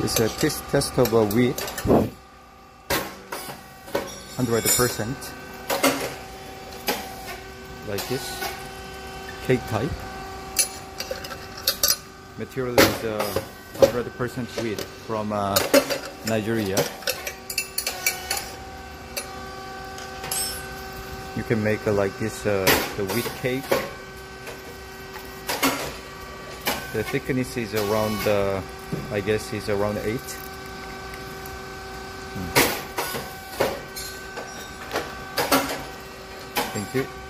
It's a testable wheat, under 100%, like this, cake type. Material is 100% wheat from Nigeria. You can make like this, the wheat cake. The thickness is around, I guess, is around 8. Thank you.